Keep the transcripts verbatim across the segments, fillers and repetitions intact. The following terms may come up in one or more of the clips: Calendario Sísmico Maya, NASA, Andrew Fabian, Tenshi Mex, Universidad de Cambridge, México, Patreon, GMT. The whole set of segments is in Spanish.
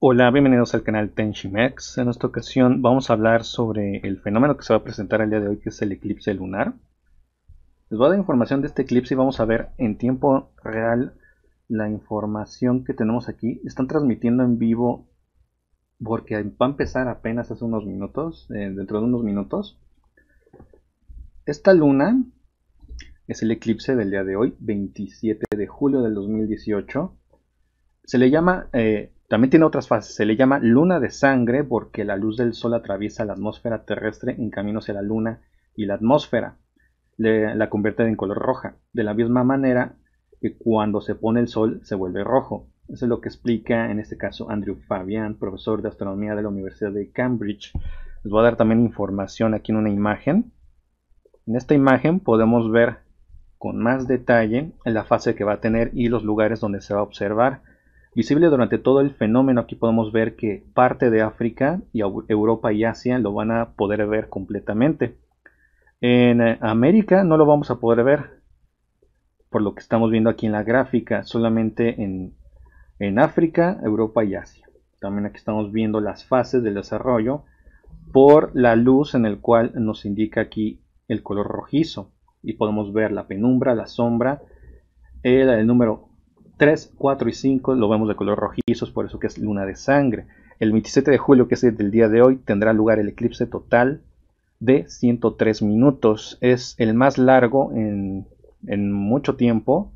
Hola, bienvenidos al canal Tenshi Mex. En esta ocasión vamos a hablar sobre el fenómeno que se va a presentar el día de hoy, que es el eclipse lunar. Les voy a dar información de este eclipse y vamos a ver en tiempo real la información que tenemos aquí. Están transmitiendo en vivo porque va a empezar apenas hace unos minutos, eh, dentro de unos minutos. Esta luna es el eclipse del día de hoy, veintisiete de julio del dos mil dieciocho. Se le llama... Eh, También tiene otras fases, se le llama luna de sangre porque la luz del sol atraviesa la atmósfera terrestre en camino hacia la luna y la atmósfera le, la convierte en color roja. De la misma manera que cuando se pone el sol se vuelve rojo. Eso es lo que explica en este caso Andrew Fabian, profesor de astronomía de la Universidad de Cambridge. Les voy a dar también información aquí en una imagen. En esta imagen podemos ver con más detalle la fase que va a tener y los lugares donde se va a observar. Visible durante todo el fenómeno, aquí podemos ver que parte de África y Europa y Asia lo van a poder ver completamente. En América no lo vamos a poder ver, por lo que estamos viendo aquí en la gráfica, solamente en, en África, Europa y Asia. También aquí estamos viendo las fases del desarrollo por la luz en el cual nos indica aquí el color rojizo. Y podemos ver la penumbra, la sombra, el, el número tres, cuatro y cinco lo vemos de color rojizo, es por eso que es luna de sangre. El veintisiete de julio, que es el día de hoy, tendrá lugar el eclipse total de ciento tres minutos. Es el más largo en, en mucho tiempo,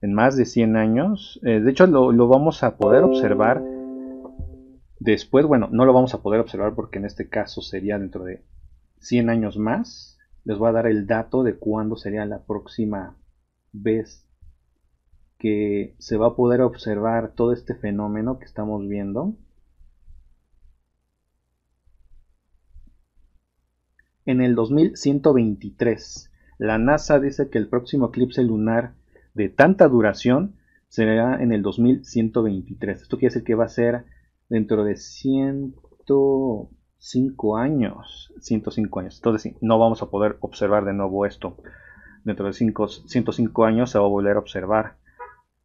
en más de cien años. Eh, de hecho, lo, lo vamos a poder observar después. Bueno, no lo vamos a poder observar porque en este caso sería dentro de cien años más. Les voy a dar el dato de cuándo sería la próxima vez que se va a poder observar todo este fenómeno que estamos viendo. En el dos mil ciento veintitrés, la NASA dice que el próximo eclipse lunar de tanta duración será en el dos mil ciento veintitrés. Esto quiere decir que va a ser dentro de ciento cinco años. ciento cinco años. Entonces no vamos a poder observar de nuevo esto. Dentro de ciento cinco años se va a volver a observar.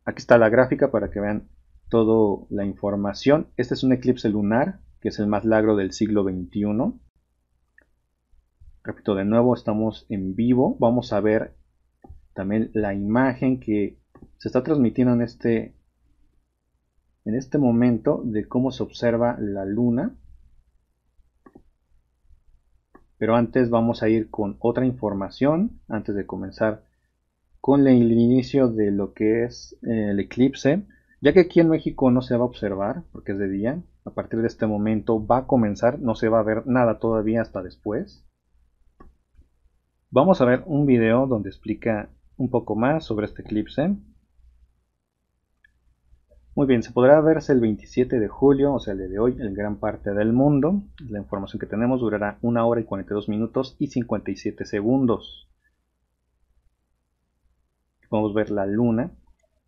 Aquí está la gráfica para que vean toda la información. Este es un eclipse lunar, que es el más largo del siglo veintiuno. Repito, de nuevo, estamos en vivo. Vamos a ver también la imagen que se está transmitiendo en este, en este momento de cómo se observa la luna. Pero antes vamos a ir con otra información, antes de comenzar con el inicio de lo que es el eclipse, ya que aquí en México no se va a observar porque es de día. A partir de este momento va a comenzar, no se va a ver nada todavía hasta después. Vamos a ver un video donde explica un poco más sobre este eclipse. Muy bien, se podrá verse el veintisiete de julio, o sea el día de hoy, en gran parte del mundo. La información que tenemos durará una hora y cuarenta y dos minutos y cincuenta y siete segundos. Podemos ver la luna.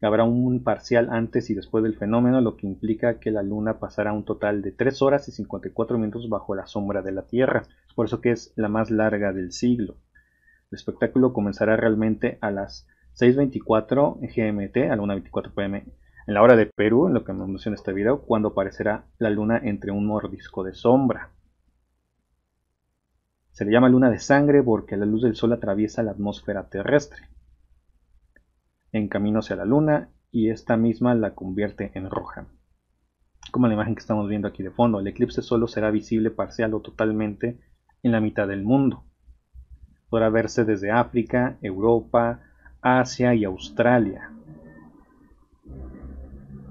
Habrá un parcial antes y después del fenómeno, lo que implica que la luna pasará un total de tres horas y cincuenta y cuatro minutos bajo la sombra de la Tierra. Por eso que es la más larga del siglo. El espectáculo comenzará realmente a las seis veinticuatro G M T, a la una veinticuatro P M, en la hora de Perú, en lo que nos menciona este video, cuando aparecerá la luna entre un mordisco de sombra. Se le llama luna de sangre porque la luz del sol atraviesa la atmósfera terrestre en camino hacia la luna y esta misma la convierte en roja, como la imagen que estamos viendo aquí de fondo. El eclipse solo será visible parcial o totalmente en la mitad del mundo. Podrá verse desde África, Europa, Asia y Australia.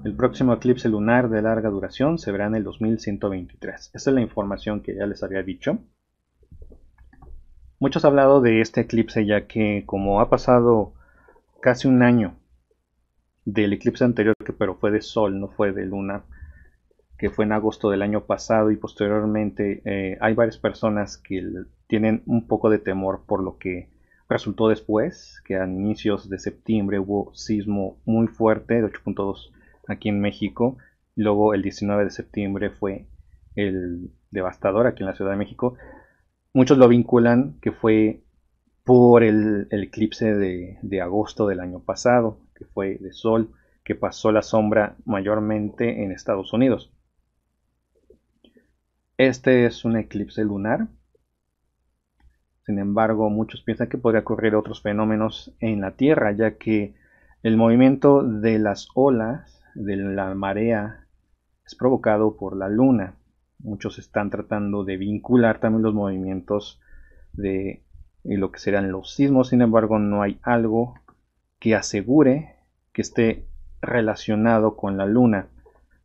El próximo eclipse lunar de larga duración se verá en el dos mil ciento veintitrés. Esa es la información que ya les había dicho. Muchos han hablado de este eclipse ya que como ha pasado casi un año del eclipse anterior, que pero fue de sol, no fue de luna, que fue en agosto del año pasado, y posteriormente eh, hay varias personas que tienen un poco de temor por lo que resultó después, que a inicios de septiembre hubo sismo muy fuerte de ocho punto dos aquí en México, luego el diecinueve de septiembre fue el devastador aquí en la Ciudad de México. Muchos lo vinculan que fue por el, el eclipse de, de agosto del año pasado, que fue de sol, que pasó la sombra mayormente en Estados Unidos. Este es un eclipse lunar. Sin embargo, muchos piensan que podría ocurrir otros fenómenos en la Tierra, ya que el movimiento de las olas, de la marea, es provocado por la Luna. Muchos están tratando de vincular también los movimientos de lo que serán los sismos. Sin embargo, no hay algo que asegure que esté relacionado con la Luna.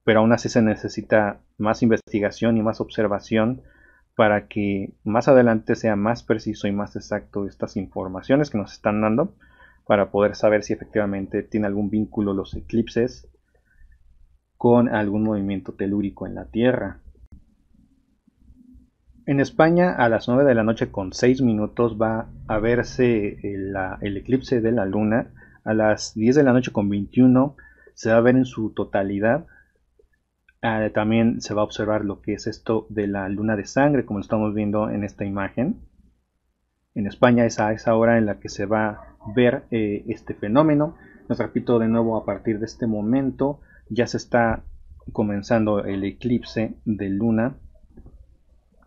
Pero aún así se necesita más investigación y más observación para que más adelante sea más preciso y más exacto estas informaciones que nos están dando, para poder saber si efectivamente tiene algún vínculo los eclipses con algún movimiento telúrico en la Tierra. En España, a las nueve de la noche con seis minutos va a verse el, el eclipse de la Luna. A las diez de la noche con veintiuno se va a ver en su totalidad. Eh, también se va a observar lo que es esto de la luna de sangre, como lo estamos viendo en esta imagen. En España es a esa hora en la que se va a ver eh, este fenómeno. Les repito de nuevo, a partir de este momento ya se está comenzando el eclipse de luna.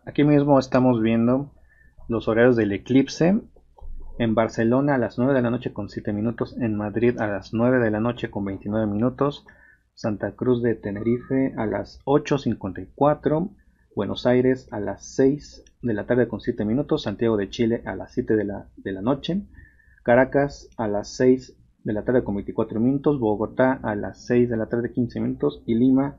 Aquí mismo estamos viendo los horarios del eclipse. En Barcelona a las nueve de la noche con siete minutos, en Madrid a las nueve de la noche con veintinueve minutos, Santa Cruz de Tenerife a las ocho cincuenta y cuatro, Buenos Aires a las seis de la tarde con siete minutos, Santiago de Chile a las siete de la, de la noche, Caracas a las seis de la tarde con veinticuatro minutos, Bogotá a las seis de la tarde quince minutos y Lima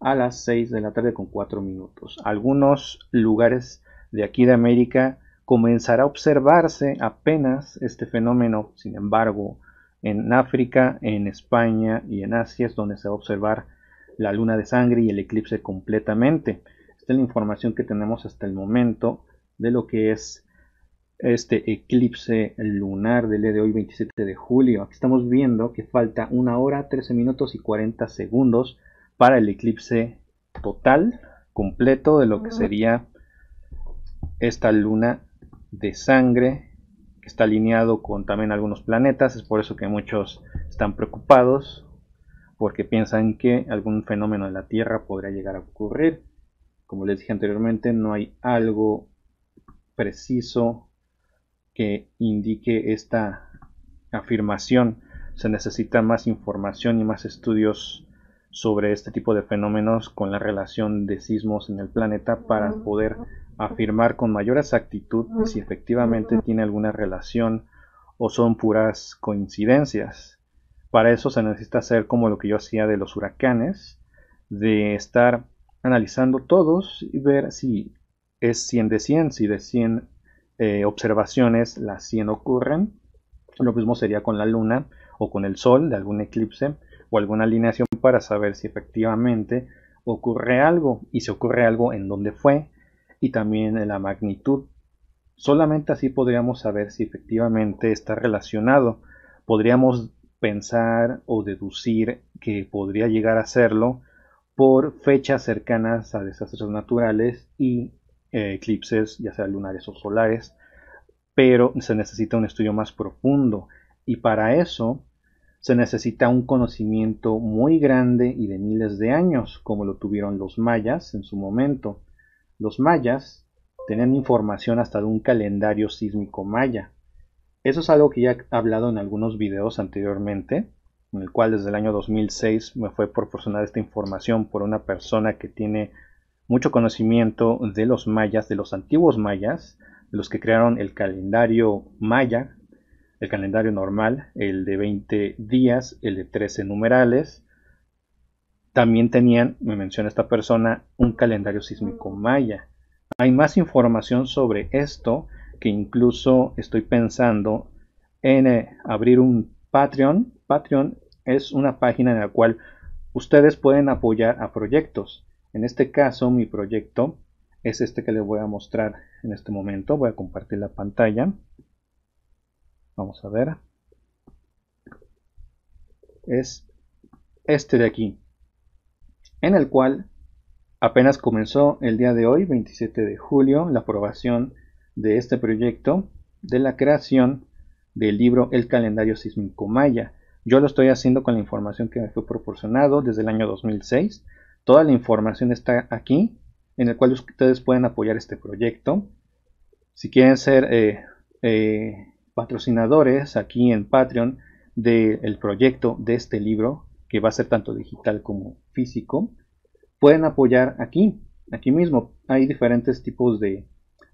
a las seis de la tarde con cuatro minutos. Algunos lugares de aquí de América comenzará a observarse apenas este fenómeno. Sin embargo, en África, en España y en Asia es donde se va a observar la luna de sangre y el eclipse completamente. Esta es la información que tenemos hasta el momento de lo que es este eclipse lunar del día de hoy, veintisiete de julio. Aquí estamos viendo que falta una hora, trece minutos y cuarenta segundos para el eclipse total, completo, de lo que sería esta luna de sangre, que está alineado con también algunos planetas. Es por eso que muchos están preocupados, porque piensan que algún fenómeno de la Tierra podría llegar a ocurrir. Como les dije anteriormente, no hay algo preciso que indique esta afirmación. Se necesita más información y más estudios sobre este tipo de fenómenos con la relación de sismos en el planeta, para poder afirmar con mayor exactitud si efectivamente tiene alguna relación o son puras coincidencias. Para eso se necesita hacer como lo que yo hacía de los huracanes, de estar analizando todos y ver si es cien de cien, si de cien eh, observaciones las cien ocurren. Lo mismo sería con la luna o con el sol, de algún eclipse o alguna alineación, para saber si efectivamente ocurre algo, y si ocurre algo, en dónde fue, y también en la magnitud. Solamente así podríamos saber si efectivamente está relacionado. Podríamos pensar o deducir que podría llegar a serlo por fechas cercanas a desastres naturales y eh, eclipses, ya sea lunares o solares, pero se necesita un estudio más profundo, y para eso se necesita un conocimiento muy grande y de miles de años, como lo tuvieron los mayas en su momento. Los mayas tenían información hasta de un calendario sísmico maya. Eso es algo que ya he hablado en algunos videos anteriormente, en el cual desde el año dos mil seis me fue proporcionada esta información por una persona que tiene mucho conocimiento de los mayas, de los antiguos mayas, los que crearon el calendario maya, el calendario normal, el de veinte días, el de trece numerales. También tenían, me menciona esta persona, un calendario sísmico maya. Hay más información sobre esto, que incluso estoy pensando en eh, abrir un Patreon. Patreon es una página en la cual ustedes pueden apoyar a proyectos. En este caso, mi proyecto es este que les voy a mostrar en este momento. Voy a compartir la pantalla. Vamos a ver. Es este de aquí, en el cual apenas comenzó el día de hoy, veintisiete de julio, la aprobación de este proyecto, de la creación del libro El Calendario Sísmico Maya. Yo lo estoy haciendo con la información que me fue proporcionado desde el año dos mil seis. Toda la información está aquí, en el cual ustedes pueden apoyar este proyecto. Si quieren ser eh, eh, patrocinadores aquí en Patreon del proyecto de este libro, que va a ser tanto digital como físico, pueden apoyar aquí, aquí mismo. Hay diferentes tipos de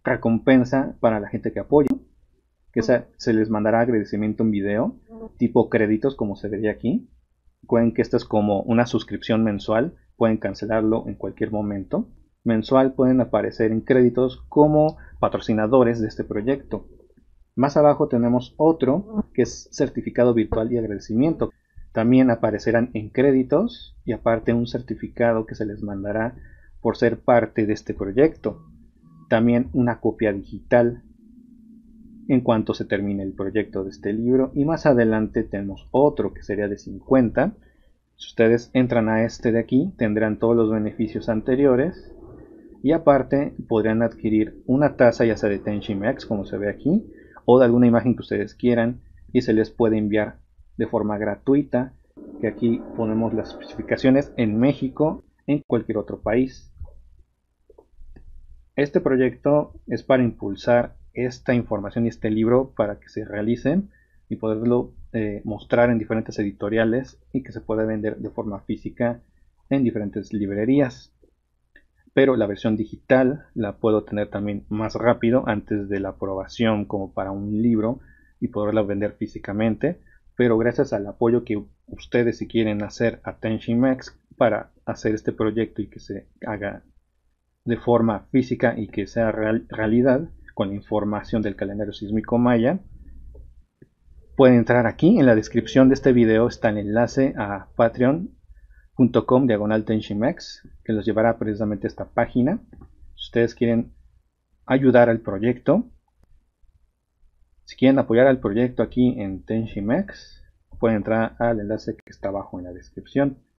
recompensa para la gente que apoya, que se, se les mandará agradecimiento en video, tipo créditos, como se vería aquí. Recuerden que esto es como una suscripción mensual, pueden cancelarlo en cualquier momento. Mensual pueden aparecer en créditos como patrocinadores de este proyecto. Más abajo tenemos otro que es certificado virtual y agradecimiento. También aparecerán en créditos y aparte un certificado que se les mandará por ser parte de este proyecto. También una copia digital en cuanto se termine el proyecto de este libro. Y más adelante tenemos otro que sería de cincuenta. Si ustedes entran a este de aquí tendrán todos los beneficios anteriores. Y aparte podrán adquirir una taza ya sea de Tenshi Mex, como se ve aquí, o de alguna imagen que ustedes quieran, y se les puede enviar de forma gratuita, que aquí ponemos las especificaciones en México, en cualquier otro país. Este proyecto es para impulsar esta información y este libro para que se realicen y poderlo eh, mostrar en diferentes editoriales y que se pueda vender de forma física en diferentes librerías. Pero la versión digital la puedo tener también más rápido antes de la aprobación como para un libro y poderla vender físicamente. Pero gracias al apoyo que ustedes si quieren hacer a Tenshi Mex para hacer este proyecto y que se haga de forma física y que sea real, realidad con la información del calendario sísmico maya, pueden entrar aquí. En la descripción de este video está el enlace a patreon punto com diagonal Tenshi Mex, que los llevará precisamente a esta página. Si ustedes quieren ayudar al proyecto, si quieren apoyar al proyecto aquí en Tenshi Mex, pueden entrar al enlace que está abajo en la descripción.